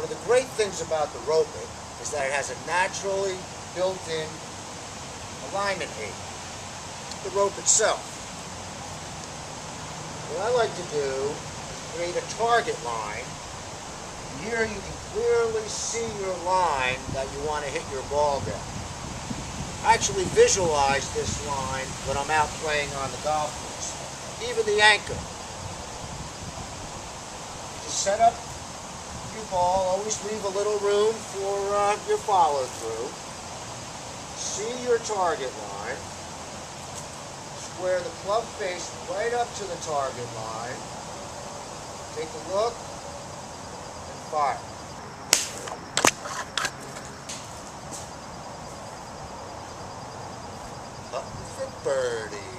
One of the great things about the Roper is that it has a naturally built-in alignment aid, the rope itself. What I like to do is create a target line. Here you can clearly see your line that you want to hit your ball down. I actually visualize this line when I'm out playing on the golf course. Even the anchor. Just set up your ball, always leave a little room for your follow through. See your target line. Square the club face right up to the target line. Take a look and fire. Up with the birdie.